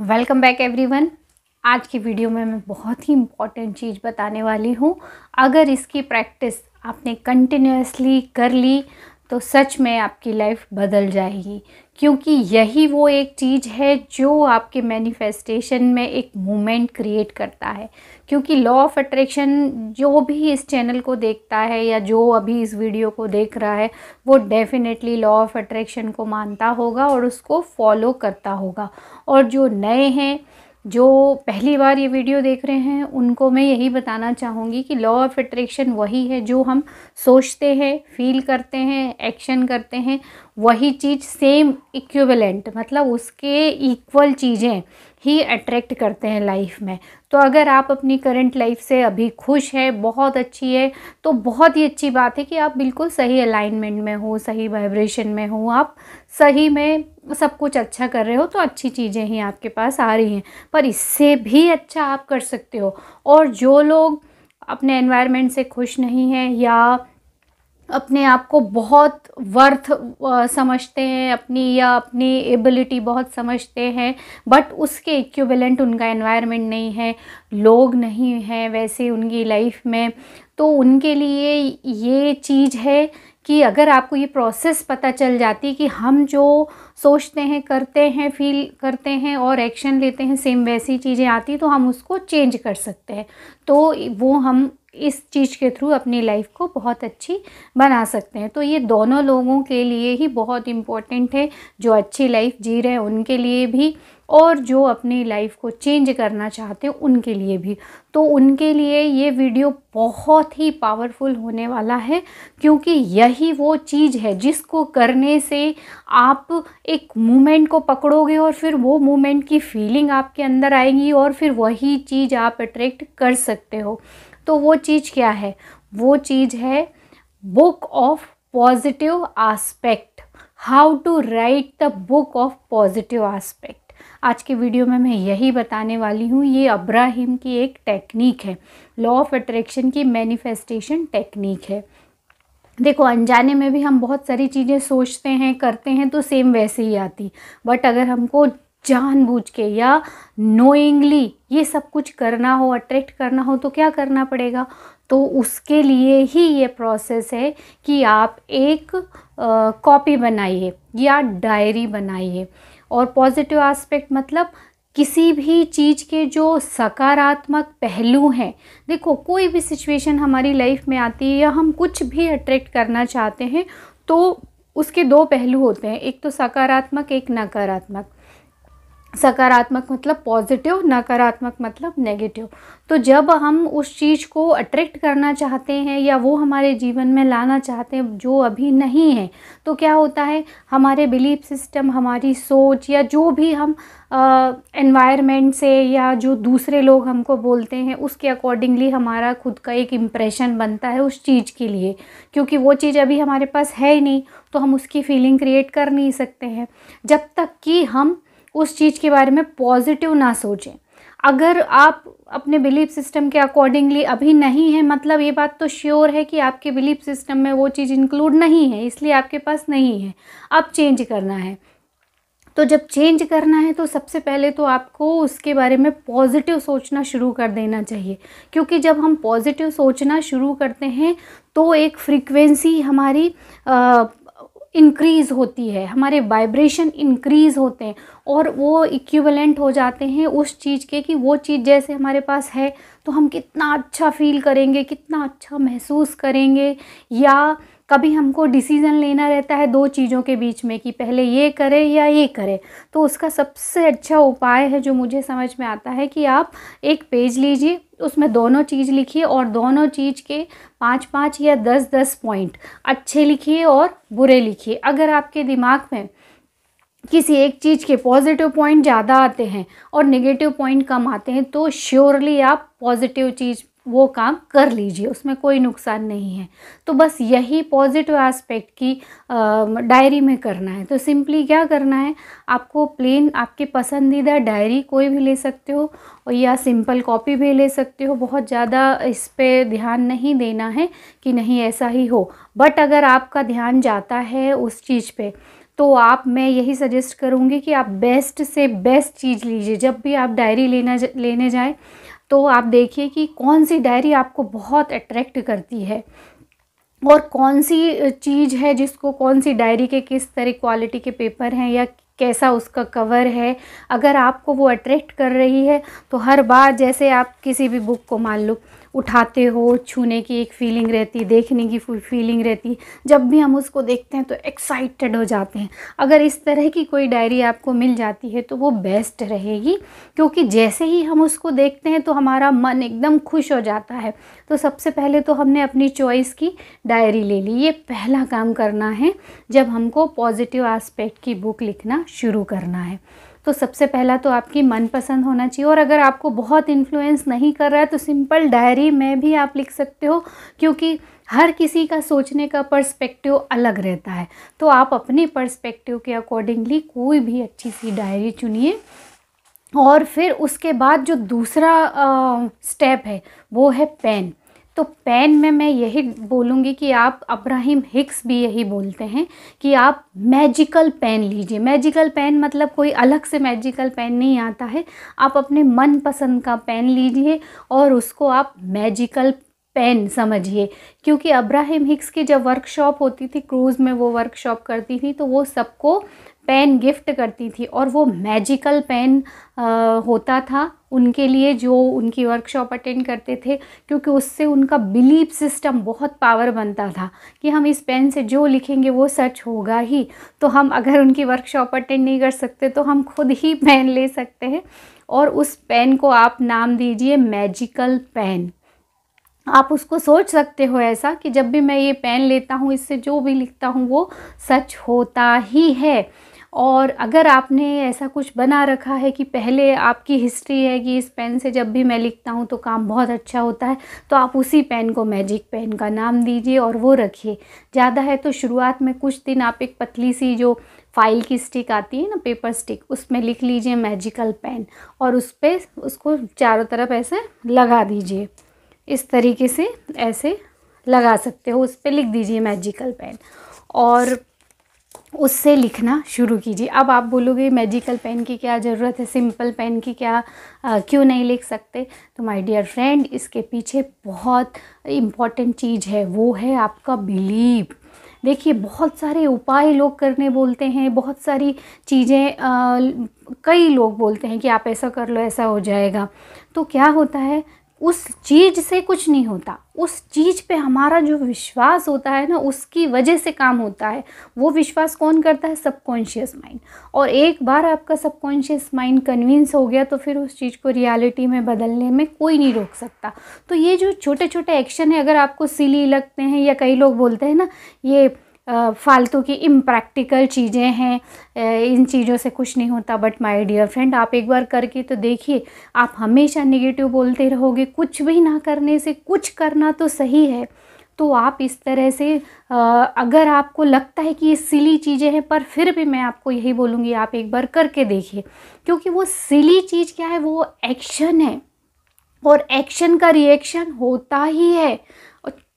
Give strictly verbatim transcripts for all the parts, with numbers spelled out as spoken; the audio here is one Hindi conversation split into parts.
Welcome back everyone. आज की वीडियो में मैं बहुत ही इम्पॉर्टेंट चीज़ बताने वाली हूँ। अगर इसकी प्रैक्टिस आपने कंटिन्यूसली कर ली तो सच में आपकी लाइफ बदल जाएगी, क्योंकि यही वो एक चीज़ है जो आपके मैनिफेस्टेशन में एक मूवमेंट क्रिएट करता है। क्योंकि लॉ ऑफ अट्रैक्शन, जो भी इस चैनल को देखता है या जो अभी इस वीडियो को देख रहा है, वो डेफिनेटली लॉ ऑफ अट्रैक्शन को मानता होगा और उसको फॉलो करता होगा। और जो नए हैं, जो पहली बार ये वीडियो देख रहे हैं, उनको मैं यही बताना चाहूँगी कि लॉ ऑफ अट्रैक्शन वही है जो हम सोचते हैं, फील करते हैं, एक्शन करते हैं, वही चीज़ सेम इक्विवेलेंट, मतलब उसके इक्वल चीज़ें ही अट्रैक्ट करते हैं लाइफ में। तो अगर आप अपनी करंट लाइफ से अभी खुश है, बहुत अच्छी है, तो बहुत ही अच्छी बात है कि आप बिल्कुल सही अलाइनमेंट में हो, सही वाइब्रेशन में हो, आप सही में सब कुछ अच्छा कर रहे हो, तो अच्छी चीज़ें ही आपके पास आ रही हैं। पर इससे भी अच्छा आप कर सकते हो। और जो लोग अपने एनवायरनमेंट से खुश नहीं हैं या अपने आप को बहुत वर्थ समझते हैं, अपनी या अपनी एबिलिटी बहुत समझते हैं, बट उसके इक्विवेलेंट उनका एनवायरनमेंट नहीं है, लोग नहीं हैं वैसे उनकी लाइफ में, तो उनके लिए ये चीज़ है कि अगर आपको ये प्रोसेस पता चल जाती कि हम जो सोचते हैं, करते हैं, फील करते हैं और एक्शन लेते हैं, सेम वैसी चीज़ें आती, तो हम उसको चेंज कर सकते हैं। तो वो हम इस चीज़ के थ्रू अपनी लाइफ को बहुत अच्छी बना सकते हैं। तो ये दोनों लोगों के लिए ही बहुत इम्पोर्टेंट है, जो अच्छी लाइफ जी रहे हैं उनके लिए भी और जो अपनी लाइफ को चेंज करना चाहते हैं उनके लिए भी। तो उनके लिए ये वीडियो बहुत ही पावरफुल होने वाला है, क्योंकि यही वो चीज़ है जिसको करने से आप एक मूवमेंट को पकड़ोगे और फिर वो मूवमेंट की फीलिंग आपके अंदर आएगी और फिर वही चीज़ आप अट्रैक्ट कर सकते हो। तो वो चीज़ क्या है? वो चीज़ है book of positive aspect, how to write the book of positive aspect. आज के वीडियो में मैं यही बताने वाली हूँ। ये अब्राहिम की एक टेक्निक है, लॉ ऑफ अट्रैक्शन की मैनिफेस्टेशन टेक्निक है। देखो, अनजाने में भी हम बहुत सारी चीज़ें सोचते हैं, करते हैं, तो सेम वैसे ही आती, बट अगर हमको जानबूझ के या नोइंगली ये सब कुछ करना हो, अट्रैक्ट करना हो, तो क्या करना पड़ेगा? तो उसके लिए ही ये प्रोसेस है कि आप एक कॉपी बनाइए या डायरी बनाइए। और पॉजिटिव एस्पेक्ट मतलब किसी भी चीज़ के जो सकारात्मक पहलू हैं। देखो, कोई भी सिचुएशन हमारी लाइफ में आती है या हम कुछ भी अट्रैक्ट करना चाहते हैं, तो उसके दो पहलू होते हैं, एक तो सकारात्मक, एक नकारात्मक। सकारात्मक मतलब पॉजिटिव, नकारात्मक मतलब नेगेटिव। तो जब हम उस चीज़ को अट्रैक्ट करना चाहते हैं या वो हमारे जीवन में लाना चाहते हैं जो अभी नहीं है, तो क्या होता है, हमारे बिलीफ सिस्टम, हमारी सोच या जो भी हम एनवायरनमेंट uh, से या जो दूसरे लोग हमको बोलते हैं, उसके अकॉर्डिंगली हमारा खुद का एक इम्प्रेशन बनता है उस चीज़ के लिए। क्योंकि वो चीज़ अभी हमारे पास है ही नहीं, तो हम उसकी फीलिंग क्रिएट कर नहीं सकते हैं जब तक कि हम उस चीज़ के बारे में पॉजिटिव ना सोचें। अगर आप अपने बिलीफ सिस्टम के अकॉर्डिंगली अभी नहीं है, मतलब ये बात तो श्योर है कि आपके बिलीफ सिस्टम में वो चीज़ इंक्लूड नहीं है, इसलिए आपके पास नहीं है, अब चेंज करना है। तो जब चेंज करना है तो सबसे पहले तो आपको उसके बारे में पॉजिटिव सोचना शुरू कर देना चाहिए, क्योंकि जब हम पॉजिटिव सोचना शुरू करते हैं तो एक फ्रीक्वेंसी हमारी आ, इंक्रीज़ होती है, हमारे वाइब्रेशन इंक्रीज़ होते हैं और वो इक्विवेलेंट हो जाते हैं उस चीज़ के, कि वो चीज़ जैसे हमारे पास है तो हम कितना अच्छा फील करेंगे, कितना अच्छा महसूस करेंगे। या कभी हमको डिसीज़न लेना रहता है दो चीज़ों के बीच में कि पहले ये करें या ये करें, तो उसका सबसे अच्छा उपाय है जो मुझे समझ में आता है कि आप एक पेज लीजिए, उसमें दोनों चीज़ लिखिए और दोनों चीज़ के पाँच पाँच या दस दस पॉइंट अच्छे लिखिए और बुरे लिखिए। अगर आपके दिमाग में किसी एक चीज़ के पॉजिटिव पॉइंट ज़्यादा आते हैं और नेगेटिव पॉइंट कम आते हैं, तो श्योरली आप पॉजिटिव चीज़ वो काम कर लीजिए, उसमें कोई नुकसान नहीं है। तो बस यही पॉजिटिव एस्पेक्ट की डायरी में करना है। तो सिंपली क्या करना है, आपको प्लेन आपके पसंदीदा डायरी कोई भी ले सकते हो या सिंपल कॉपी भी ले सकते हो, बहुत ज़्यादा इस पे ध्यान नहीं देना है कि नहीं ऐसा ही हो। बट अगर आपका ध्यान जाता है उस चीज़ पे, तो आप मैं यही सजेस्ट करूँगी कि आप बेस्ट से बेस्ट चीज़ लीजिए। जब भी आप डायरी लेना लेने जाएं तो आप देखिए कि कौन सी डायरी आपको बहुत अट्रैक्ट करती है और कौन सी चीज़ है जिसको, कौन सी डायरी के किस तरह क्वालिटी के पेपर हैं या कैसा उसका कवर है, अगर आपको वो अट्रैक्ट कर रही है तो हर बार जैसे आप किसी भी बुक को मान लो उठाते हो, छूने की एक फ़ीलिंग रहती है, देखने की फीलिंग रहती है, जब भी हम उसको देखते हैं तो एक्साइटेड हो जाते हैं। अगर इस तरह की कोई डायरी आपको मिल जाती है तो वो बेस्ट रहेगी, क्योंकि जैसे ही हम उसको देखते हैं तो हमारा मन एकदम खुश हो जाता है। तो सबसे पहले तो हमने अपनी चॉइस की डायरी ले ली, ये पहला काम करना है जब हमको पॉजिटिव एस्पेक्ट की बुक लिखना शुरू करना है। तो सबसे पहला तो आपकी मनपसंद होना चाहिए, और अगर आपको बहुत इन्फ्लुएंस नहीं कर रहा है तो सिंपल डायरी में भी आप लिख सकते हो, क्योंकि हर किसी का सोचने का पर्सपेक्टिव अलग रहता है। तो आप अपने पर्सपेक्टिव के अकॉर्डिंगली कोई भी अच्छी सी डायरी चुनिए। और फिर उसके बाद जो दूसरा स्टेप है वो है पेन। तो पेन में मैं यही बोलूँगी कि आप, अब्राहिम हिक्स भी यही बोलते हैं कि आप मैजिकल पेन लीजिए। मैजिकल पेन मतलब कोई अलग से मैजिकल पेन नहीं आता है, आप अपने मनपसंद का पेन लीजिए और उसको आप मैजिकल पेन समझिए। क्योंकि अब्राहिम हिक्स की जब वर्कशॉप होती थी, क्रूज़ में वो वर्कशॉप करती थी, तो वो सबको पेन गिफ्ट करती थी और वो मैजिकल पेन होता था उनके लिए जो उनकी वर्कशॉप अटेंड करते थे, क्योंकि उससे उनका बिलीफ सिस्टम बहुत पावर बनता था कि हम इस पेन से जो लिखेंगे वो सच होगा ही। तो हम अगर उनकी वर्कशॉप अटेंड नहीं कर सकते तो हम खुद ही पेन ले सकते हैं, और उस पेन को आप नाम दीजिए मैजिकल पेन। आप उसको सोच सकते हो ऐसा कि जब भी मैं ये पेन लेता हूँ इससे जो भी लिखता हूँ वो सच होता ही है। और अगर आपने ऐसा कुछ बना रखा है कि पहले आपकी हिस्ट्री है कि इस पेन से जब भी मैं लिखता हूँ तो काम बहुत अच्छा होता है, तो आप उसी पेन को मैजिक पेन का नाम दीजिए और वो रखिए। ज़्यादा है तो शुरुआत में कुछ दिन आप एक पतली सी जो फ़ाइल की स्टिक आती है ना, पेपर स्टिक, उसमें लिख लीजिए मैजिकल पेन और उस पर उसको चारों तरफ ऐसे लगा दीजिए। इस तरीके से ऐसे लगा सकते हो, उस पर लिख दीजिए मैजिकल पेन और उससे लिखना शुरू कीजिए। अब आप बोलोगे मैजिकल पेन की क्या ज़रूरत है, सिंपल पेन की क्या आ, क्यों नहीं लिख सकते? तो माय डियर फ्रेंड, इसके पीछे बहुत इम्पॉर्टेंट चीज़ है, वो है आपका बिलीफ। देखिए, बहुत सारे उपाय लोग करने बोलते हैं, बहुत सारी चीज़ें कई लोग बोलते हैं कि आप ऐसा कर लो ऐसा हो जाएगा। तो क्या होता है, उस चीज़ से कुछ नहीं होता। उस चीज़ पे हमारा जो विश्वास होता है ना, उसकी वजह से काम होता है। वो विश्वास कौन करता है? Subconscious mind. और एक बार आपका सबकॉन्शियस माइंड कन्विंस हो गया तो फिर उस चीज़ को रियलिटी में बदलने में कोई नहीं रोक सकता। तो ये जो छोटे छोटे एक्शन है, अगर आपको सिली लगते हैं, या कई लोग बोलते हैं ना ये फालतू की इम्प्रैक्टिकल चीज़ें हैं, इन चीज़ों से कुछ नहीं होता, बट माय डियर फ्रेंड, आप एक बार करके तो देखिए। आप हमेशा नेगेटिव बोलते रहोगे, कुछ भी ना करने से कुछ करना तो सही है। तो आप इस तरह से, अगर आपको लगता है कि ये सिली चीज़ें हैं, पर फिर भी मैं आपको यही बोलूँगी आप एक बार करके देखिए, क्योंकि वो सिली चीज़ क्या है, वो एक्शन है और एक्शन का रिएक्शन होता ही है।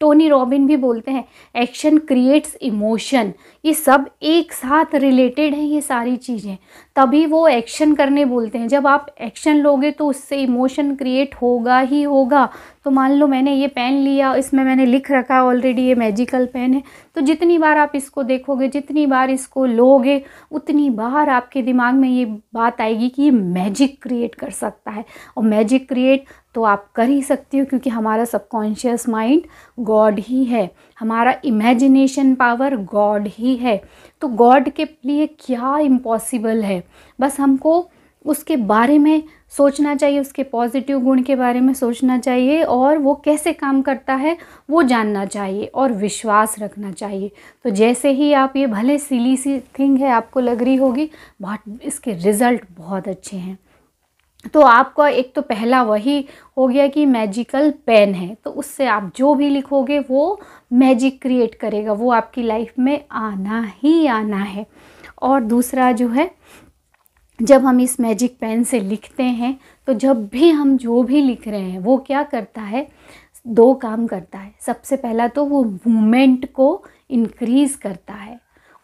टोनी रॉबिन भी बोलते हैं एक्शन क्रिएट्स इमोशन। ये सब एक साथ रिलेटेड हैं ये सारी चीज़ें, तभी वो एक्शन करने बोलते हैं। जब आप एक्शन लोगे तो उससे इमोशन क्रिएट होगा ही होगा। तो मान लो मैंने ये पेन लिया, इसमें मैंने लिख रखा ऑलरेडी ये मैजिकल पेन है, तो जितनी बार आप इसको देखोगे, जितनी बार इसको लोगे, उतनी बार आपके दिमाग में ये बात आएगी कि ये मैजिक क्रिएट कर सकता है। और मैजिक क्रिएट तो आप कर ही सकते हो, क्योंकि हमारा सबकॉन्शियस माइंड गॉड ही है, हमारा इमेजिनेशन पावर गॉड ही है। तो गॉड के लिए क्या इम्पॉसिबल है, बस हमको उसके बारे में सोचना चाहिए, उसके पॉजिटिव गुण के बारे में सोचना चाहिए और वो कैसे काम करता है वो जानना चाहिए और विश्वास रखना चाहिए। तो जैसे ही आप ये, भले सिली सी थिंग है आपको लग रही होगी, बट इसके रिज़ल्ट बहुत अच्छे हैं। तो आपका एक तो पहला वही हो गया कि मैजिकल पेन है, तो उससे आप जो भी लिखोगे वो मैजिक क्रिएट करेगा, वो आपकी लाइफ में आना ही आना है। और दूसरा जो है, जब हम इस मैजिक पेन से लिखते हैं तो जब भी हम जो भी लिख रहे हैं वो क्या करता है, दो काम करता है। सबसे पहला तो वो मूवमेंट को इंक्रीज़ करता है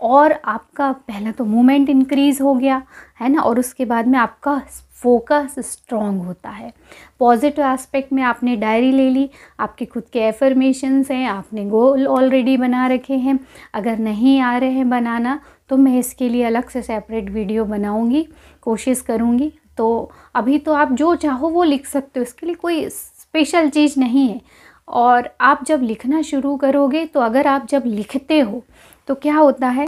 और आपका पहला तो मूवमेंट इंक्रीज़ हो गया है ना, और उसके बाद में आपका फोकस स्ट्रांग होता है। पॉजिटिव एस्पेक्ट में आपने डायरी ले ली, आपके खुद के एफर्मेशंस हैं, आपने गोल ऑलरेडी बना रखे हैं। अगर नहीं आ रहे हैं बनाना तो मैं इसके लिए अलग से सेपरेट वीडियो बनाऊंगी, कोशिश करूंगी। तो अभी तो आप जो चाहो वो लिख सकते हो, इसके लिए कोई स्पेशल चीज़ नहीं है। और आप जब लिखना शुरू करोगे तो अगर आप जब लिखते हो तो क्या होता है,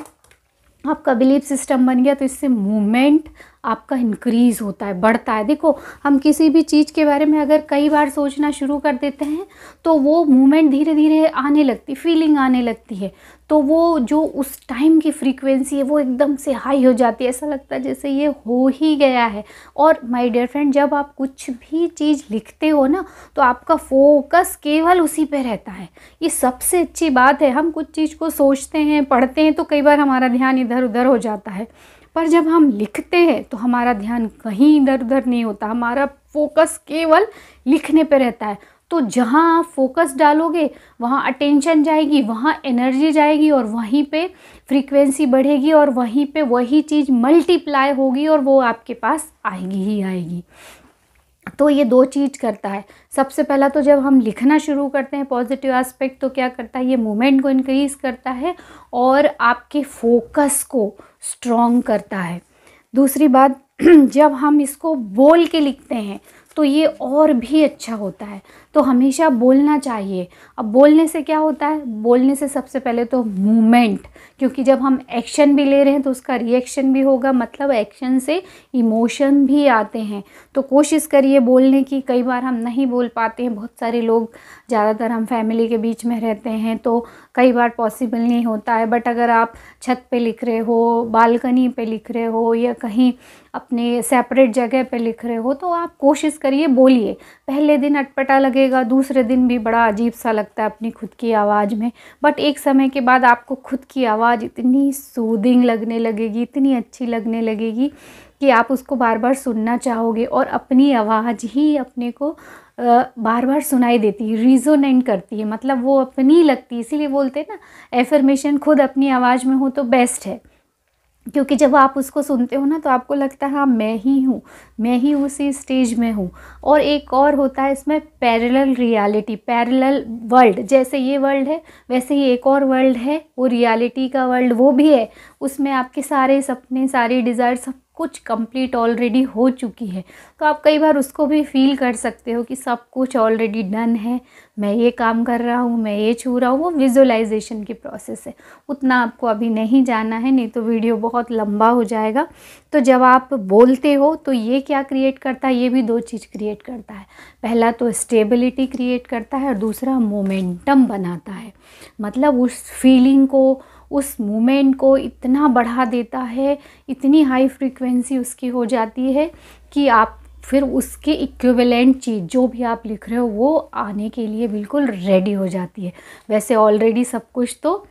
आपका बिलीफ सिस्टम बन गया, तो इससे मूवमेंट आपका इंक्रीज़ होता है, बढ़ता है। देखो, हम किसी भी चीज़ के बारे में अगर कई बार सोचना शुरू कर देते हैं तो वो मूवमेंट धीरे धीरे आने लगती, फीलिंग आने लगती है। तो वो जो उस टाइम की फ्रीक्वेंसी है वो एकदम से हाई हो जाती है, ऐसा लगता है जैसे ये हो ही गया है। और माय डियर फ्रेंड, जब आप कुछ भी चीज़ लिखते हो ना तो आपका फोकस केवल उसी पे रहता है। ये सबसे अच्छी बात है। हम कुछ चीज़ को सोचते हैं, पढ़ते हैं तो कई बार हमारा ध्यान इधर उधर हो जाता है, पर जब हम लिखते हैं तो हमारा ध्यान कहीं इधर उधर नहीं होता, हमारा फोकस केवल लिखने पर रहता है। तो जहाँ आप फोकस डालोगे वहाँ अटेंशन जाएगी, वहाँ एनर्जी जाएगी, और वहीं पे फ्रीक्वेंसी बढ़ेगी, और वहीं पे वही चीज़ मल्टीप्लाई होगी और वो आपके पास आएगी ही आएगी। तो ये दो चीज़ करता है। सबसे पहला तो जब हम लिखना शुरू करते हैं पॉजिटिव एस्पेक्ट, तो क्या करता है, ये मूवमेंट को इंक्रीज़ करता है और आपके फोकस को स्ट्रॉन्ग करता है। दूसरी बात, जब हम इसको बोल के लिखते हैं तो ये और भी अच्छा होता है। तो हमेशा बोलना चाहिए। अब बोलने से क्या होता है, बोलने से सबसे पहले तो मूवमेंट, क्योंकि जब हम एक्शन भी ले रहे हैं तो उसका रिएक्शन भी होगा, मतलब एक्शन से इमोशन भी आते हैं। तो कोशिश करिए बोलने की। कई बार हम नहीं बोल पाते हैं, बहुत सारे लोग, ज़्यादातर हम फैमिली के बीच में रहते हैं तो कई बार पॉसिबल नहीं होता है। बट अगर आप छत पर लिख रहे हो, बालकनी पर लिख रहे हो, या कहीं अपने सेपरेट जगह पर लिख रहे हो, तो आप कोशिश करिए बोलिए। पहले दिन अटपटा लगेगा, दूसरे दिन भी बड़ा अजीब सा लगता है अपनी खुद की आवाज़ में, बट एक समय के बाद आपको खुद की आवाज़ इतनी सूदिंग लगने लगेगी, इतनी अच्छी लगने लगेगी कि आप उसको बार बार सुनना चाहोगे। और अपनी आवाज़ ही अपने को बार बार सुनाई देती है, रिजोनेंट करती है, मतलब वो अपनी लगती है। इसीलिए बोलते हैं ना, एफर्मेशन खुद अपनी आवाज़ में हो तो बेस्ट है, क्योंकि जब आप उसको सुनते हो ना तो आपको लगता है हाँ मैं ही हूँ, मैं ही उसी स्टेज में हूँ। और एक और होता है इसमें पैरेलल रियलिटी, पैरेलल वर्ल्ड। जैसे ये वर्ल्ड है वैसे ही एक और वर्ल्ड है, वो रियलिटी का वर्ल्ड वो भी है। उसमें आपके सारे सपने, सारी डिज़ायर, सब कुछ कंप्लीट ऑलरेडी हो चुकी है। तो आप कई बार उसको भी फील कर सकते हो कि सब कुछ ऑलरेडी डन है, मैं ये काम कर रहा हूँ, मैं ये छू रहा हूँ। वो विजुअलाइजेशन की प्रोसेस है, उतना आपको अभी नहीं जाना है, नहीं तो वीडियो बहुत लंबा हो जाएगा। तो जब आप बोलते हो तो ये क्या क्रिएट करता है, ये भी दो चीज़ क्रिएट करता है। पहला तो स्टेबिलिटी क्रिएट करता है और दूसरा मोमेंटम बनाता है, मतलब उस फीलिंग को, उस मूवमेंट को इतना बढ़ा देता है, इतनी हाई फ्रीक्वेंसी उसकी हो जाती है कि आप फिर उसके इक्विवेलेंट चीज़ जो भी आप लिख रहे हो वो आने के लिए बिल्कुल रेडी हो जाती है। वैसे ऑलरेडी सब कुछ तो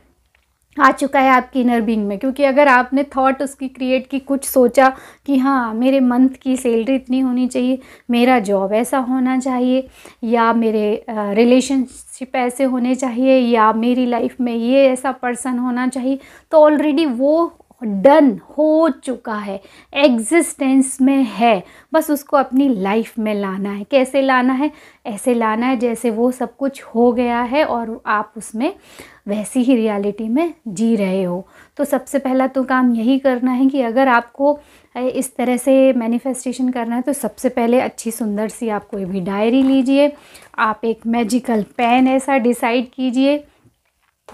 आ चुका है आपकी इनर बीइंग में, क्योंकि अगर आपने थॉट उसकी क्रिएट की, कुछ सोचा कि हाँ मेरे मंथ की सैलरी इतनी होनी चाहिए, मेरा जॉब ऐसा होना चाहिए, या मेरे रिलेशनशिप ऐसे होने चाहिए, या मेरी लाइफ में ये ऐसा पर्सन होना चाहिए, तो ऑलरेडी वो डन हो चुका है, एग्जिस्टेंस में है। बस उसको अपनी लाइफ में लाना है। कैसे लाना है, ऐसे लाना है जैसे वो सब कुछ हो गया है और आप उसमें वैसी ही रियलिटी में जी रहे हो। तो सबसे पहला तो काम यही करना है कि अगर आपको इस तरह से मैनिफेस्टेशन करना है तो सबसे पहले अच्छी सुंदर सी आप कोई भी डायरी लीजिए, आप एक मैजिकल पेन ऐसा डिसाइड कीजिए।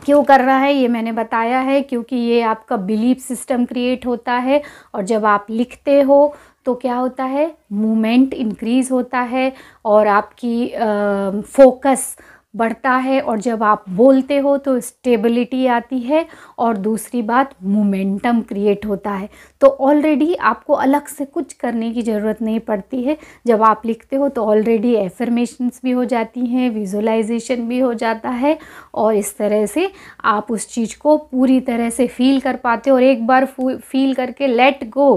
क्यों कर रहा है ये मैंने बताया है, क्योंकि ये आपका बिलीफ सिस्टम क्रिएट होता है। और जब आप लिखते हो तो क्या होता है, मूवमेंट इंक्रीज़ होता है और आपकी फोकस बढ़ता है। और जब आप बोलते हो तो स्टेबिलिटी आती है और दूसरी बात मोमेंटम क्रिएट होता है। तो ऑलरेडी आपको अलग से कुछ करने की ज़रूरत नहीं पड़ती है। जब आप लिखते हो तो ऑलरेडी एफर्मेशंस भी हो जाती हैं, विजुअलाइजेशन भी हो जाता है, और इस तरह से आप उस चीज़ को पूरी तरह से फील कर पाते हो। और एक बार फील करके लेट गो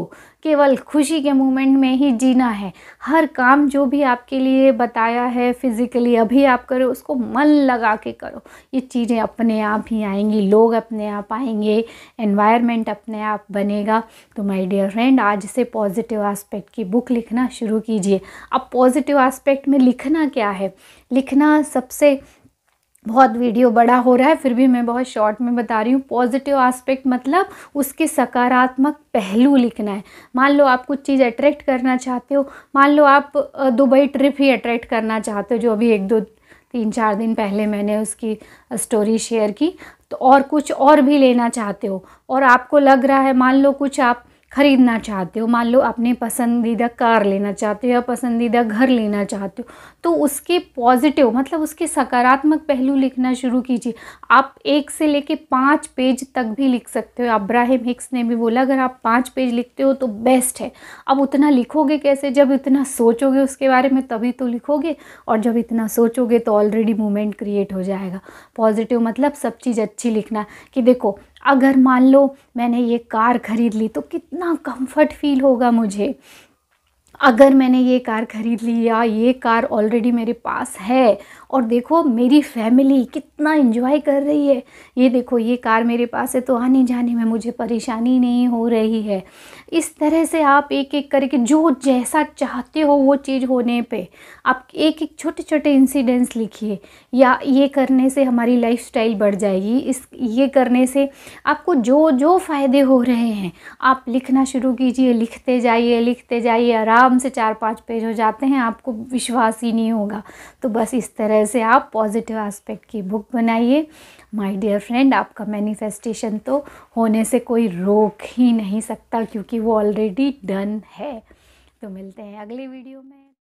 केवल खुशी के मोमेंट में ही जीना है। हर काम जो भी आपके लिए बताया है फिज़िकली अभी आप करो, उसको मन लगा के करो। ये चीज़ें अपने आप ही आएंगी, लोग अपने आप आएंगे, एनवायरनमेंट अपने आप बनेगा। तो माय डियर फ्रेंड, आज से पॉजिटिव एस्पेक्ट की बुक लिखना शुरू कीजिए। अब पॉजिटिव एस्पेक्ट में लिखना क्या है? लिखना सबसे, बहुत वीडियो बड़ा हो रहा है फिर भी मैं बहुत शॉर्ट में बता रही हूँ। पॉजिटिव एस्पेक्ट मतलब उसके सकारात्मक पहलू लिखना है। मान लो आप कुछ चीज़ अट्रैक्ट करना चाहते हो, मान लो आप दुबई ट्रिप ही अट्रैक्ट करना चाहते हो, जो अभी एक दो तीन चार दिन पहले मैंने उसकी स्टोरी शेयर की, तो और कुछ और भी लेना चाहते हो और आपको लग रहा है, मान लो कुछ आप ख़रीदना चाहते हो, मान लो अपने पसंदीदा कार लेना चाहते हो या पसंदीदा घर लेना चाहते हो, तो उसके पॉजिटिव मतलब उसके सकारात्मक पहलू लिखना शुरू कीजिए। आप एक से लेके पाँच पेज तक भी लिख सकते हो। अब्राहम हिक्स ने भी बोला अगर आप पाँच पेज लिखते हो तो बेस्ट है। अब उतना लिखोगे कैसे? जब इतना सोचोगे उसके बारे में तभी तो लिखोगे, और जब इतना सोचोगे तो ऑलरेडी मूवमेंट क्रिएट हो जाएगा। पॉजिटिव मतलब सब चीज़ अच्छी लिखना कि देखो अगर मान लो मैंने ये कार खरीद ली तो कितना कंफर्ट फील होगा मुझे, अगर मैंने ये कार खरीद ली या ये कार ऑलरेडी मेरे पास है और देखो मेरी फैमिली कितना एंजॉय कर रही है, ये देखो ये कार मेरे पास है तो आने जाने में मुझे परेशानी नहीं हो रही है। इस तरह से आप एक एक करके जो जैसा चाहते हो वो चीज़ होने पे आप एक एक छोटे छोटे इंसिडेंट्स लिखिए, या ये करने से हमारी लाइफस्टाइल बढ़ जाएगी, इस ये करने से आपको जो जो फ़ायदे हो रहे हैं आप लिखना शुरू कीजिए। लिखते जाइए लिखते जाइए, आराम से चार पाँच पेज हो जाते हैं, आपको विश्वास ही नहीं होगा। तो बस इस तरह से आप पॉजिटिव एस्पेक्ट की बुक बनाइए। माय डियर फ्रेंड, आपका मैनिफेस्टेशन तो होने से कोई रोक ही नहीं सकता क्योंकि वो ऑलरेडी डन है। तो मिलते हैं अगले वीडियो में।